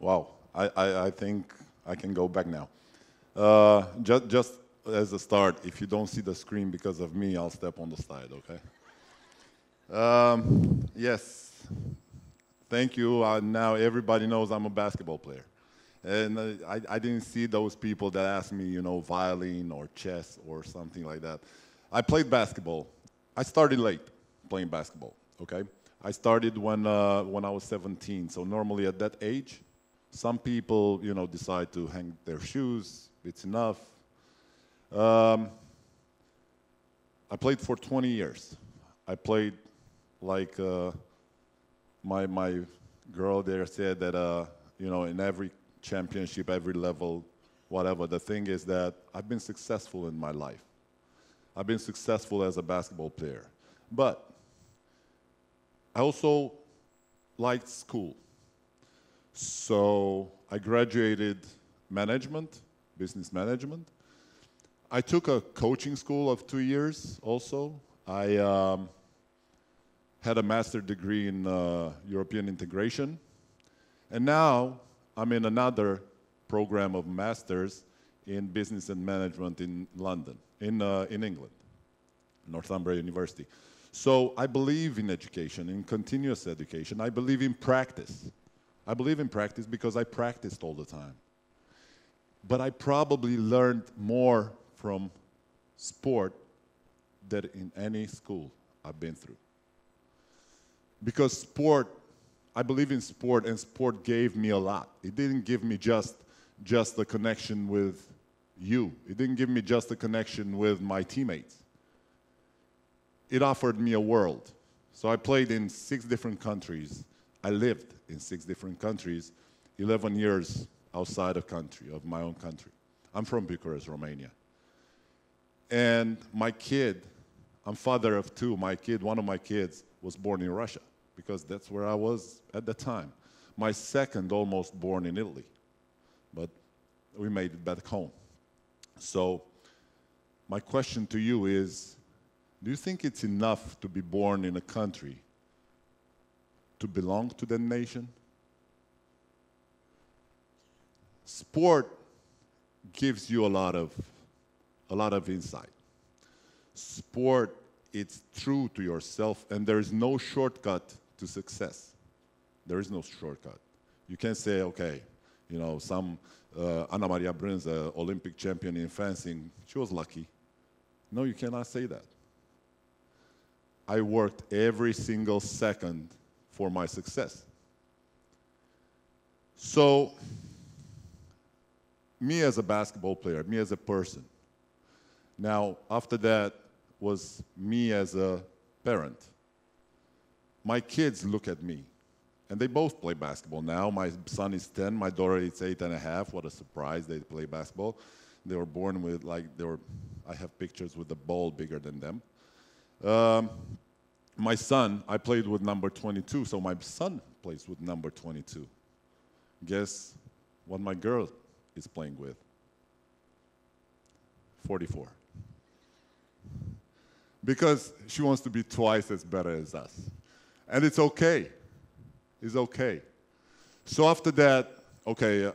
wow, I think I can go back now. Just as a start, if you don't see the screen because of me, I'll step on the slide, okay? Yes, thank you. Now everybody knows I'm a basketball player. And I didn't see those people that asked me, you know, violin or chess or something like that. I played basketball. I started late playing basketball, okay? I started when I was 17, so normally at that age, some people, you know, decide to hang their shoes, it's enough. I played for 20 years. I played like my girl there said that, you know, in every championship, every level, whatever. The thing is that I've been successful in my life. I've been successful as a basketball player. But I also liked school. So I graduated management, business management. I took a coaching school of 2 years also. I had a master's degree in European integration. And now I'm in another program of master's in business and management in London, in England, Northumbria University. So I believe in education, in continuous education. I believe in practice. I believe in practice because I practiced all the time. But I probably learned more from sport than in any school I've been through. Because sport, I believe in sport, and sport gave me a lot. It didn't give me just a connection with you. It didn't give me just a connection with my teammates. It offered me a world. So I played in 6 different countries. I lived in 6 different countries, 11 years outside of country, of my own country. I'm from Bucharest, Romania. And my kid, I'm father of 2. My kid, one of my kids, was born in Russia, because that's where I was at the time. My second almost born in Italy, but we made it back home. So my question to you is, do you think it's enough to be born in a country to belong to that nation? Sport gives you a lot of insight. Sport, it's true to yourself, and there is no shortcut to success. There is no shortcut. You can say, okay, you know, some Ana Maria Brânză, Olympic champion in fencing, she was lucky. No, you cannot say that. I worked every single second for my success. So, me as a basketball player, me as a person. Now, after that was me as a parent. My kids look at me, and they both play basketball now. My son is 10, my daughter is 8.5. What a surprise, they play basketball. They were born with, like, they were, I have pictures with the ball bigger than them. My son, I played with number 22, so my son plays with number 22. Guess what my girl is playing with? 44. Because she wants to be twice as better as us. And it's okay. It's okay. So after that, okay,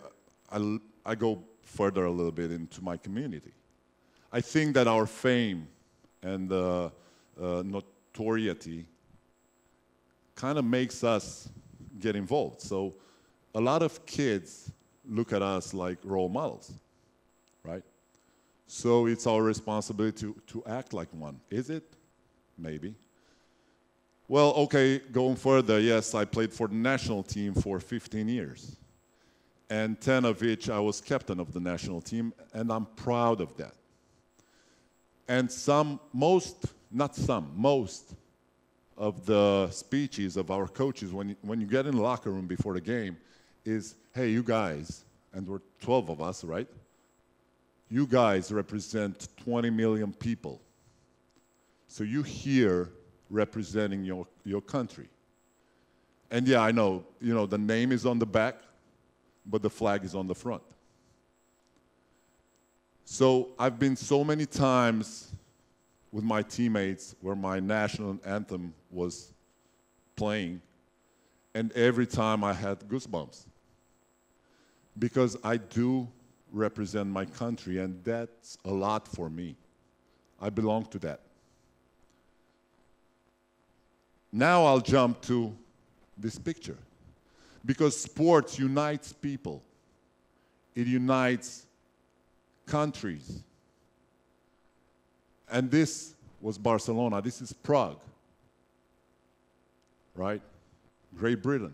I go further a little bit into my community. I think that our fame and notoriety kind of makes us get involved. So a lot of kids look at us like role models, right? So it's our responsibility to act like one. Is it? Maybe. Well, okay, going further, yes, I played for the national team for 15 years. And 10 of which I was captain of the national team, and I'm proud of that. And most of the speeches of our coaches when you get in the locker room before the game is, hey, you guys, and we're 12 of us, right? You guys represent 20 million people. So you here representing your country. And yeah, I know, you know, the name is on the back, but the flag is on the front. So I've been so many times with my teammates where my national anthem was playing, and every time I had goosebumps. because I do represent my country, and that's a lot for me. I belong to that. Now I'll jump to this picture, because sports unites people. It unites countries. And this was Barcelona. This is Prague, right? Great Britain,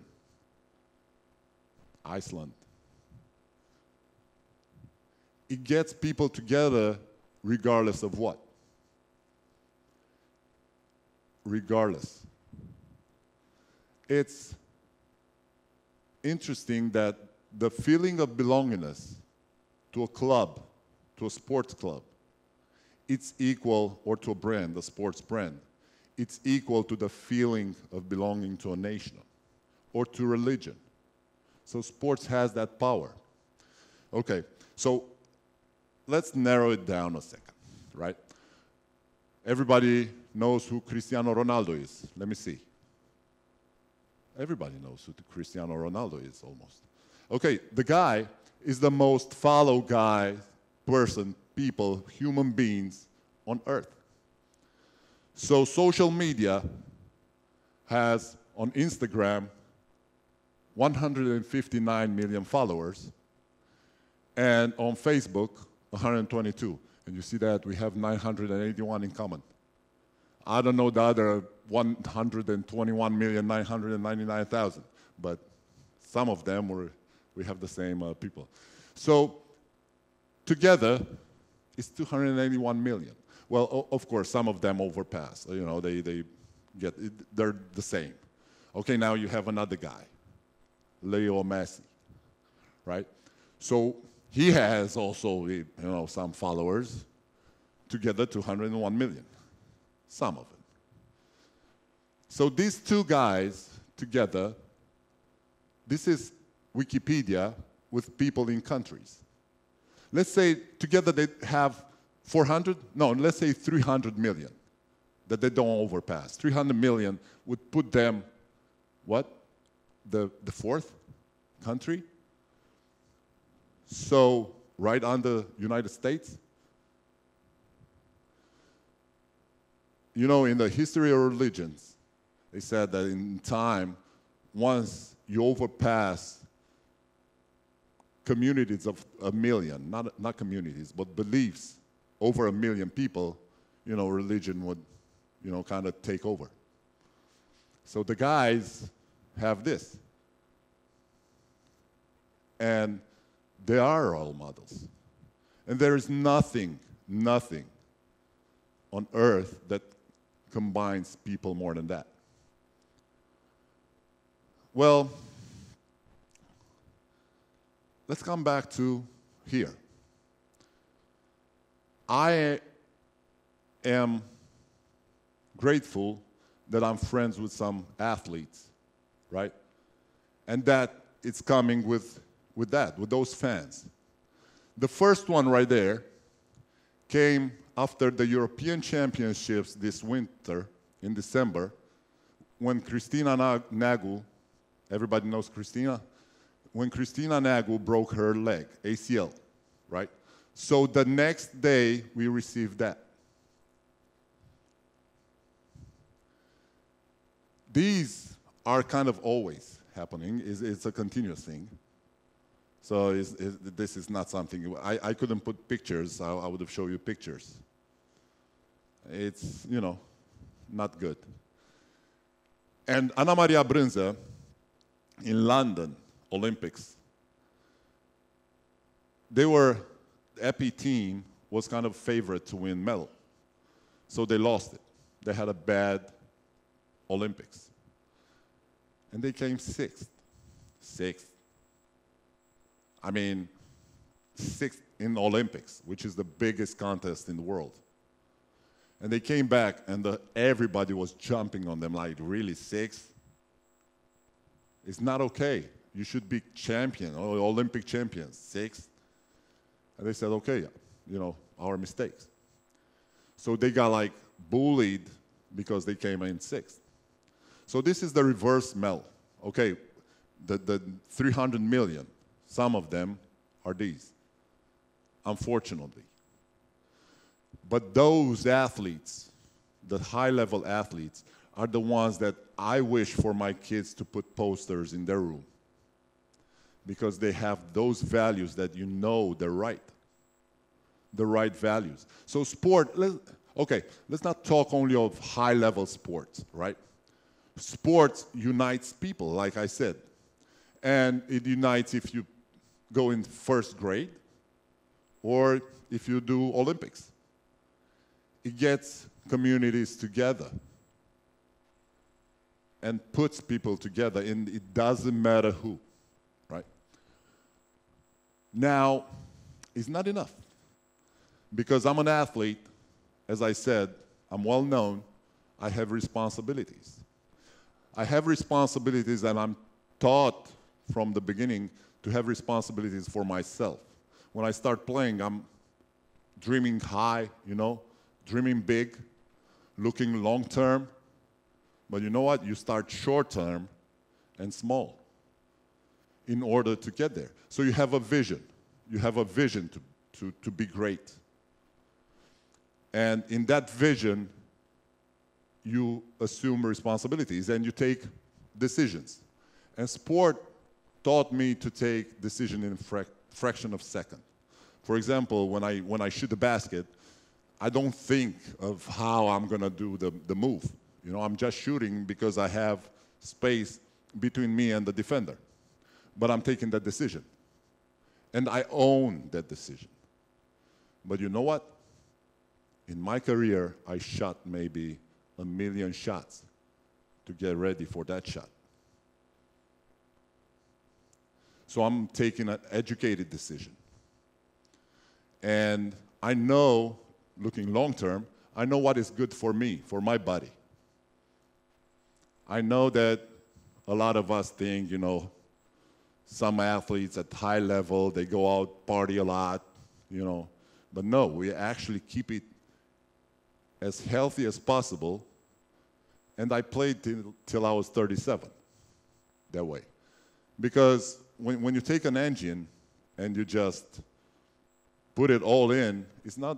Iceland. It gets people together regardless of what? Regardless. It's interesting that the feeling of belongingness to a club, to a sports club, it's equal, or to a brand, a sports brand, it's equal to the feeling of belonging to a nation or to religion. So sports has that power. Okay, so let's narrow it down a second, right? Everybody knows who Cristiano Ronaldo is. Let me see. Everybody knows who Cristiano Ronaldo is, almost. Okay, the guy is the most followed guy, person, people, human beings on Earth. So social media has, on Instagram, 159 million followers, and on Facebook, 122. And you see that we have 981 in common. I don't know the other 121,999,000, but some of them were, we have the same people. So together, it's 281 million. Well, of course, some of them overpass. You know, they're the same. Okay, now you have another guy, Leo Messi, right? So he has also, you know, some followers. Together, 201 million. Some of it. So these two guys together, this is Wikipedia with people in countries. Let's say together they have 400, no, let's say 300 million that they don't overpass. 300 million would put them, what? The fourth country? So right under United States. You know, in the history of religions, they said that in time, once you overpass communities of a million, not communities, but beliefs over a million people, you know, religion would, you know, kind of take over. So the guys have this. And they are role models. And there is nothing, nothing on Earth that combines people more than that. Well, let's come back to here. I am grateful that I'm friends with some athletes, right? And that it's coming with those fans. The first one right there came after the European Championships this winter, in December, when Cristina Neagu, everybody knows Cristina, when Cristina Neagu broke her leg, ACL, right? So the next day, we received that. These are kind of always happening. It's a continuous thing. So this is not something, I couldn't put pictures, I would have shown you pictures. It's, you know, not good. And Ana Maria Brânză, in London Olympics, they were, the EPI team was kind of favorite to win medal. So they lost it. They had a bad Olympics. And they came sixth. Sixth. I mean, sixth in Olympics, which is the biggest contest in the world. And they came back, and everybody was jumping on them, like, really, sixth? It's not okay. You should be champion, Olympic champions, sixth. And they said, okay, you know, our mistakes. So they got, like, bullied because they came in sixth. So this is the reverse medal. Okay, the 300 million. Some of them are these, unfortunately. But those athletes, the high-level athletes, are the ones that I wish for my kids to put posters in their room, because they have those values that you know they're right, the right values. So sport, let's not talk only of high-level sports, right? Sports unites people, like I said. And it unites if you go in first grade or if you do Olympics. It gets communities together and puts people together, and it doesn't matter who, right? Now, it's not enough, because I'm an athlete. As I said, I'm well known. I have responsibilities. I have responsibilities, and I'm taught from the beginning to have responsibilities for myself. When I start playing, I'm dreaming high, you know, dreaming big, looking long term. But you know what? You start short term and small in order to get there. So you have a vision. You have a vision to be great. And in that vision, you assume responsibilities and you take decisions. And sport taught me to take decision in a fraction of a second. For example, when I shoot the basket, I don't think of how I'm going to do the move. You know, I'm just shooting because I have space between me and the defender. But I'm taking that decision. And I own that decision. But you know what? In my career, I shot maybe 1 million shots to get ready for that shot. So I'm taking an educated decision. And I know, looking long term, I know what is good for me, for my body. I know that a lot of us think, you know, some athletes at high level, they go out, party a lot, you know. But no, we actually keep it as healthy as possible. And I played till I was 37 that way. Because when you take an engine and you just put it all in, it's not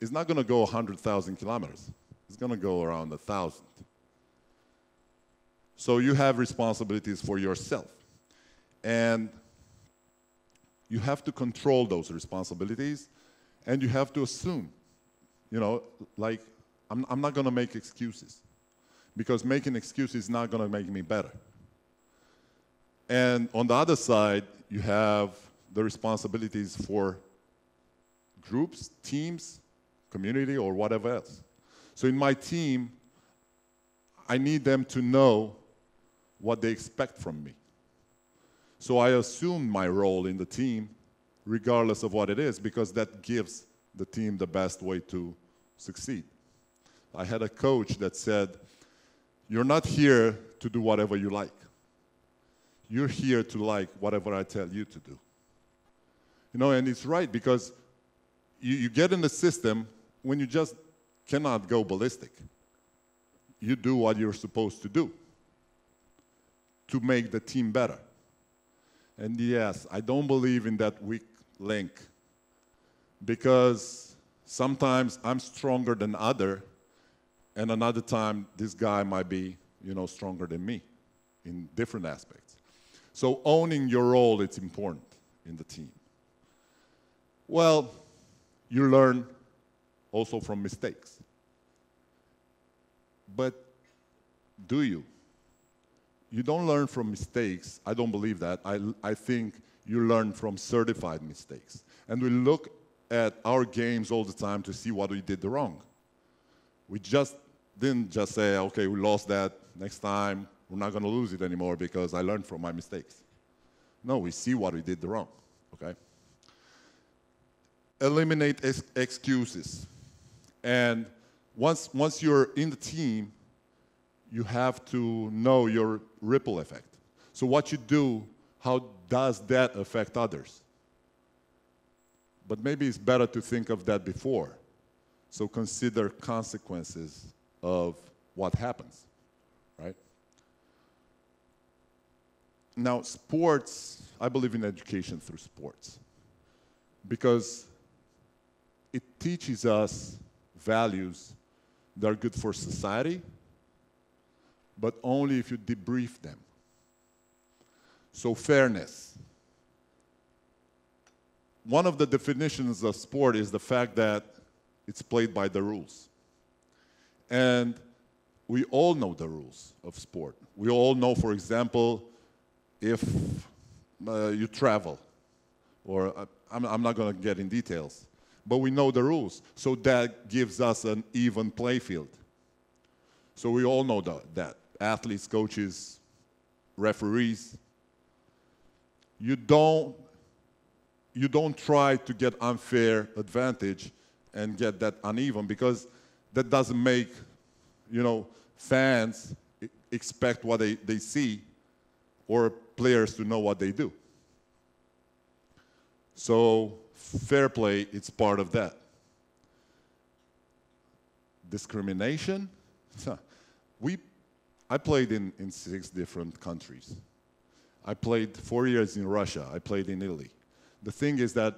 going to go 100,000 kilometers. It's going to go around 1,000. So you have responsibilities for yourself. And you have to control those responsibilities, and you have to assume, you know, like, I'm not going to make excuses, because making excuses is not going to make me better. And on the other side, you have the responsibilities for groups, teams, community, or whatever else. So in my team, I need them to know what they expect from me. So I assume my role in the team, regardless of what it is, because that gives the team the best way to succeed. I had a coach that said, "You're not here to do whatever you like. You're here to like whatever I tell you to do." You know, and it's right, because you get in the system when you just cannot go ballistic. You do what you're supposed to do to make the team better. And yes, I don't believe in that weak link, because sometimes I'm stronger than other, and another time this guy might be, you know, stronger than me in different aspects. So owning your role, it's important in the team. Well, you learn also from mistakes. But do you? You don't learn from mistakes. I don't believe that. I think you learn from certified mistakes. And we look at our games all the time to see what we did wrong. We just didn't just say, okay, we lost that. Next time, we're not going to lose it anymore because I learned from my mistakes. No, we see what we did wrong, okay? Eliminate excuses. And once you're in the team, you have to know your ripple effect. So what you do, how does that affect others? But maybe it's better to think of that before. So consider consequences of what happens, right? Now, sports, I believe in education through sports, because it teaches us values that are good for society, but only if you debrief them. So fairness. One of the definitions of sport is the fact that it's played by the rules. And we all know the rules of sport. We all know, for example, if you travel, or I'm not going to get in details, but we know the rules. So that gives us an even play field. So we all know that. Athletes, coaches, referees. You don't try to get unfair advantage and get that uneven, because that doesn't make, you know, fans expect what they see, or players to know what they do. So fair play, it's part of that. Discrimination. I played in 6 different countries. I played 4 years in Russia. I played in Italy. The thing is that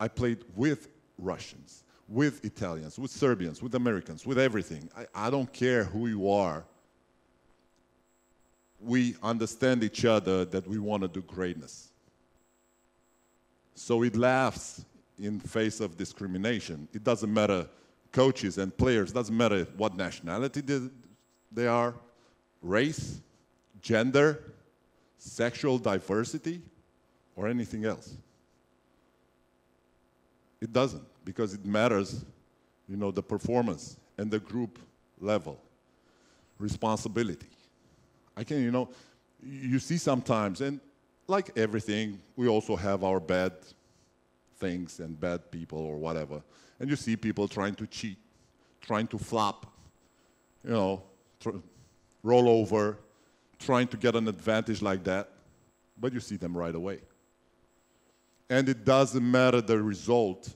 I played with Russians, with Italians, with Serbians, with Americans, with everything. I don't care who you are. We understand each other, that we want to do greatness. So it laughs in face of discrimination. It doesn't matter coaches and players, doesn't matter what nationality they are, race, gender, sexual diversity, or anything else. It doesn't, because it matters, you know, the performance and the group level. Responsibility. I can, you know, you see sometimes, and like everything, we also have our bad things and bad people or whatever. And you see people trying to cheat, trying to flop, you know, roll over, trying to get an advantage like that, but you see them right away. And it doesn't matter the result,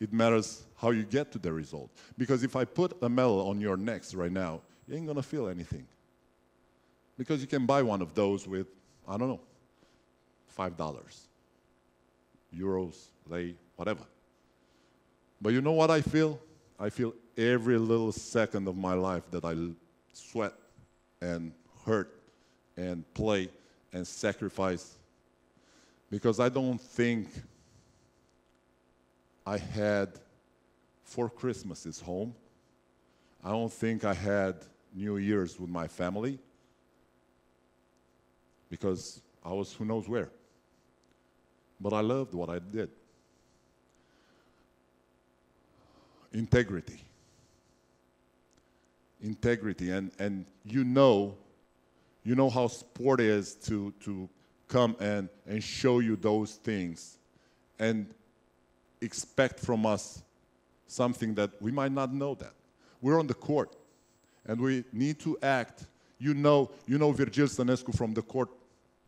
it matters how you get to the result. Because if I put a medal on your neck right now, you ain't gonna feel anything. Because you can buy one of those with, I don't know, $5, euros, lei, whatever. But you know what I feel? I feel every little second of my life that I sweat and hurt and play and sacrifice. Because I don't think I had 4 Christmases home. I don't think I had New Year's with my family, because I was who knows where. But I loved what I did. Integrity. Integrity, and you know how sport is to come and show you those things and expect from us something that we might not know that. We're on the court, and we need to act. You know Virgil Stanescu from the court,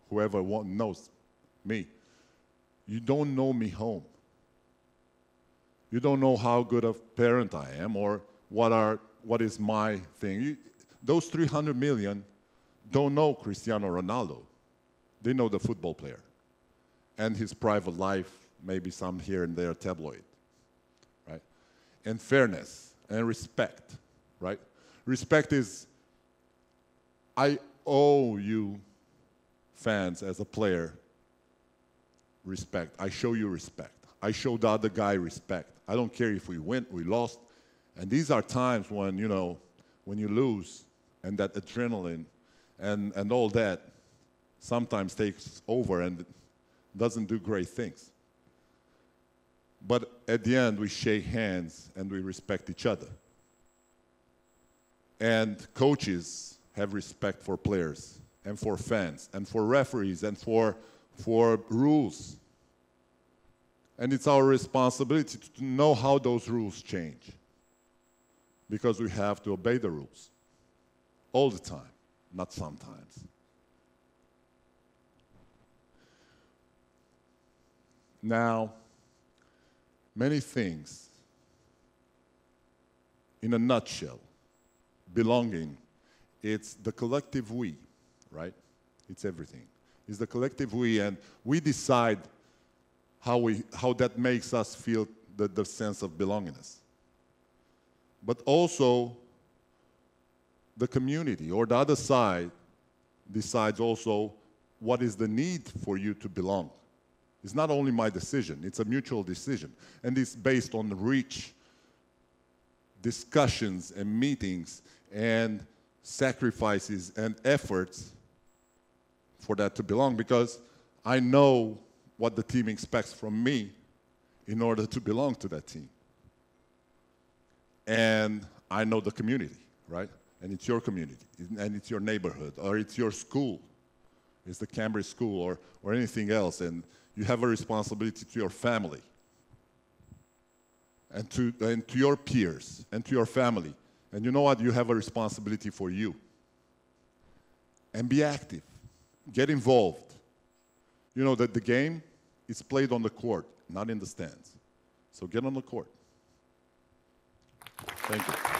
whoever knows me. You don't know me home. You don't know how good a parent I am, or what is my thing. Those 300 million don't know Cristiano Ronaldo. They know the football player and his private life, maybe some here and there tabloid, right? And fairness and respect, right? Respect is, I owe you fans as a player respect. I show you respect. I show the other guy respect. I don't care if we win, we lost. And these are times when, you know, when you lose and that adrenaline and all that sometimes takes over and doesn't do great things. But at the end, we shake hands and we respect each other. And coaches have respect for players and for fans and for referees and for rules. And it's our responsibility to know how those rules change, because we have to obey the rules all the time, not sometimes. Now, many things, in a nutshell, belonging, it's the collective we, right? It's everything. It's the collective we, and we decide how that makes us feel the sense of belongingness. But also, the community or the other side decides also what is the need for you to belong. It's not only my decision, it's a mutual decision. And it's based on rich discussions and meetings and sacrifices and efforts for that to belong, because I know what the team expects from me in order to belong to that team. And I know the community, right? And it's your community, and it's your neighborhood, or it's your school. It's the Cambridge school or anything else, and you have a responsibility to your family and to your peers and to your family. And you know what? You have a responsibility for you. And be active. Get involved. You know that the game is played on the court, not in the stands. So get on the court. Thank you.